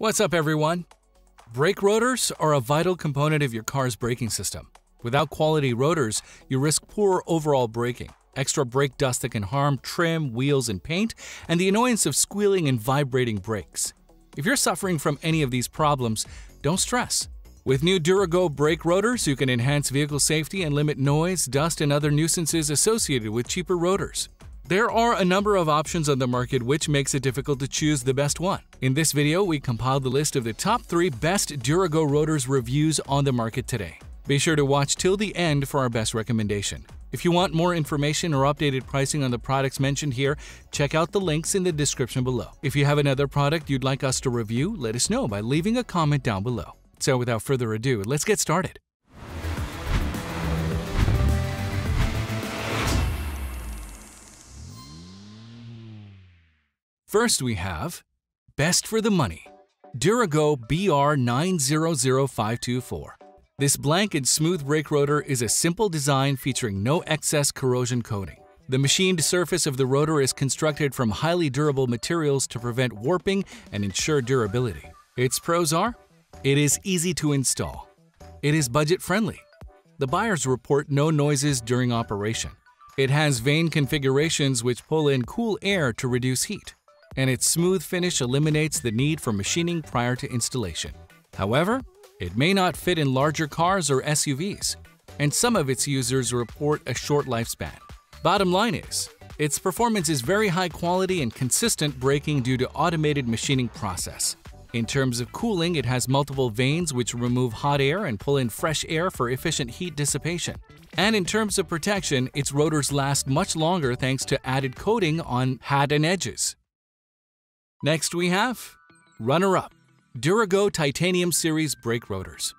What's up, everyone? Brake rotors are a vital component of your car's braking system. Without quality rotors, you risk poor overall braking, extra brake dust that can harm trim, wheels, and paint, and the annoyance of squealing and vibrating brakes. If you're suffering from any of these problems, don't stress. With new DuraGo brake rotors, you can enhance vehicle safety and limit noise, dust, and other nuisances associated with cheaper rotors. There are a number of options on the market, which makes it difficult to choose the best one. In this video, we compiled the list of the top 3 best DuraGo rotors reviews on the market today. Be sure to watch till the end for our best recommendation. If you want more information or updated pricing on the products mentioned here, check out the links in the description below. If you have another product you'd like us to review, let us know by leaving a comment down below. So without further ado, let's get started. First, we have best for the money, DuraGo BR900524. This blank and smooth brake rotor is a simple design featuring no excess corrosion coating. The machined surface of the rotor is constructed from highly durable materials to prevent warping and ensure durability. Its pros are: it is easy to install. It is budget-friendly. The buyers report no noises during operation. It has vane configurations which pull in cool air to reduce heat, and its smooth finish eliminates the need for machining prior to installation. However, it may not fit in larger cars or SUVs, and some of its users report a short lifespan. Bottom line is, its performance is very high quality and consistent braking due to automated machining process. In terms of cooling, it has multiple vanes which remove hot air and pull in fresh air for efficient heat dissipation. And in terms of protection, its rotors last much longer thanks to added coating on head and edges. Next we have runner-up, DuraGo Titanium Series brake rotors.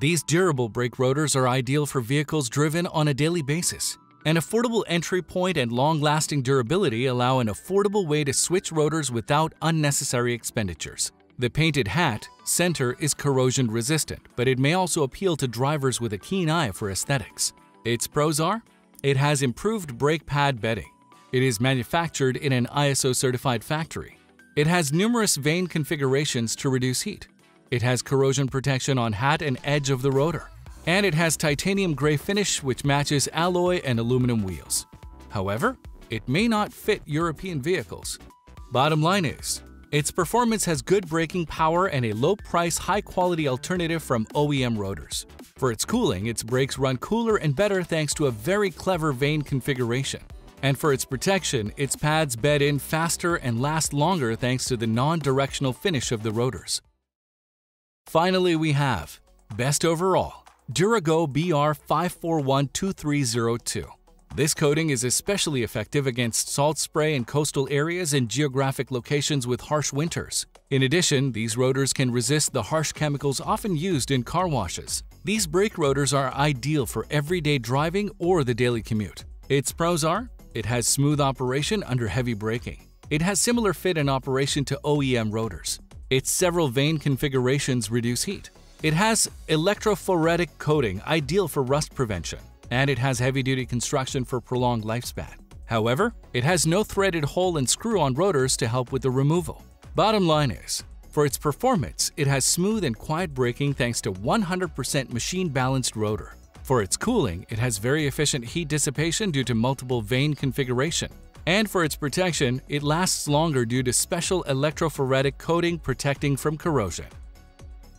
These durable brake rotors are ideal for vehicles driven on a daily basis. An affordable entry point and long-lasting durability allow an affordable way to switch rotors without unnecessary expenditures. The painted hat center is corrosion resistant, but it may also appeal to drivers with a keen eye for aesthetics. Its pros are: it has improved brake pad bedding. It is manufactured in an ISO certified factory. It has numerous vane configurations to reduce heat. It has corrosion protection on hat and edge of the rotor. And it has titanium gray finish which matches alloy and aluminum wheels. However, it may not fit European vehicles. Bottom line is, its performance has good braking power and a low-price, high-quality alternative from OEM rotors. For its cooling, its brakes run cooler and better thanks to a very clever vane configuration. And for its protection, its pads bed in faster and last longer thanks to the non-directional finish of the rotors. Finally, we have best overall, DuraGo BR5412302. This coating is especially effective against salt spray in coastal areas and geographic locations with harsh winters. In addition, these rotors can resist the harsh chemicals often used in car washes. These brake rotors are ideal for everyday driving or the daily commute. Its pros are: it has smooth operation under heavy braking. It has similar fit and operation to OEM rotors. Its several vane configurations reduce heat. It has electrophoretic coating, ideal for rust prevention. And it has heavy-duty construction for prolonged lifespan. However, it has no threaded hole and screw-on rotors to help with the removal. Bottom line is, for its performance, it has smooth and quiet braking thanks to 100% machine-balanced rotor. For its cooling, it has very efficient heat dissipation due to multiple vane configuration. And for its protection, it lasts longer due to special electrophoretic coating protecting from corrosion.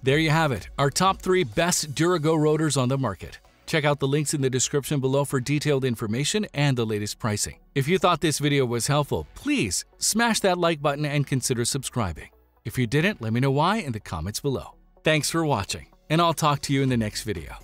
There you have it, our top 3 best DuraGo rotors on the market. Check out the links in the description below for detailed information and the latest pricing. If you thought this video was helpful, please smash that like button and consider subscribing. If you didn't, let me know why in the comments below. Thanks for watching, and I'll talk to you in the next video.